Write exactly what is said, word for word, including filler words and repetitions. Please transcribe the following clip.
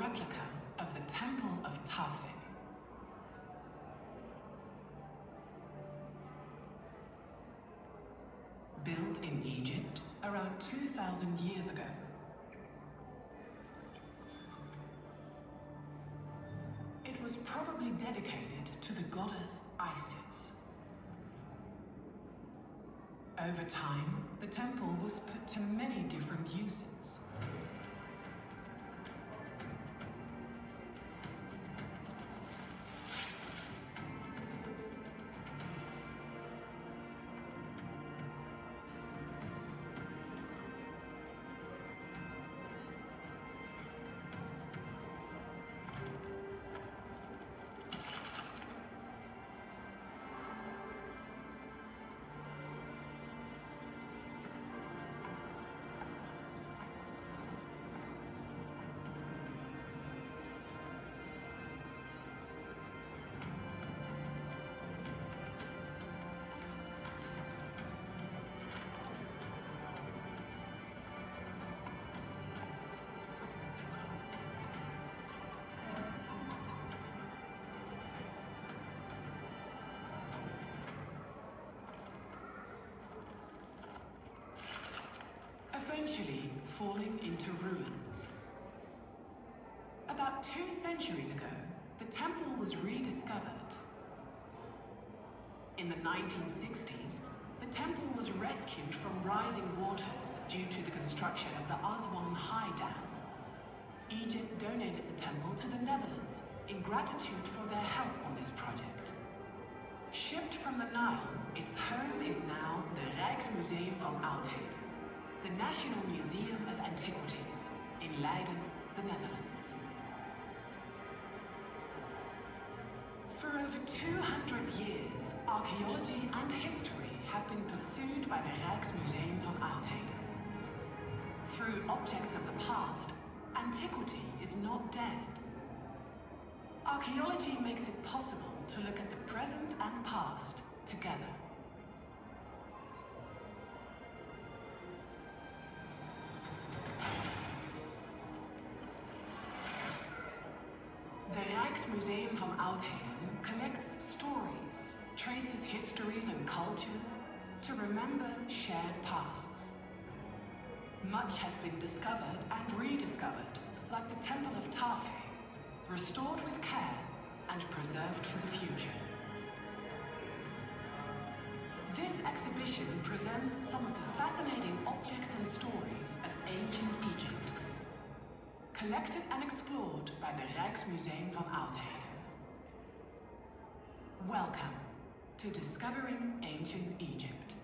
replica of the Temple of Taffeh. Built in Egypt around two thousand years ago. It was probably dedicated to the goddess Isis. Over time, the temple was put to many different uses. Eventually falling into ruins. About two centuries ago, the temple was rediscovered. In the nineteen sixties, the temple was rescued from rising waters due to the construction of the Aswan High Dam. Egypt donated the temple to the Netherlands in gratitude for their help on this project. Shipped from the Nile, its home is now the Rijksmuseum van Oudheden, the National Museum of Antiquities in Leiden, the Netherlands. For over two hundred years, archaeology and history have been pursued by the Rijksmuseum van Oudheden. Through objects of the past, antiquity is not dead. Archaeology makes it possible to look at the present and past together. Rijksmuseum van Oudheden collects stories, traces histories and cultures to remember shared pasts. Much has been discovered and rediscovered, like the Temple of Taffeh, restored with care and preserved for the future. This exhibition presents some of the fascinating objects and stories of ancient Egypt, collected and explored by the Rijksmuseum van Oudheden. Welcome to Discovering Ancient Egypt.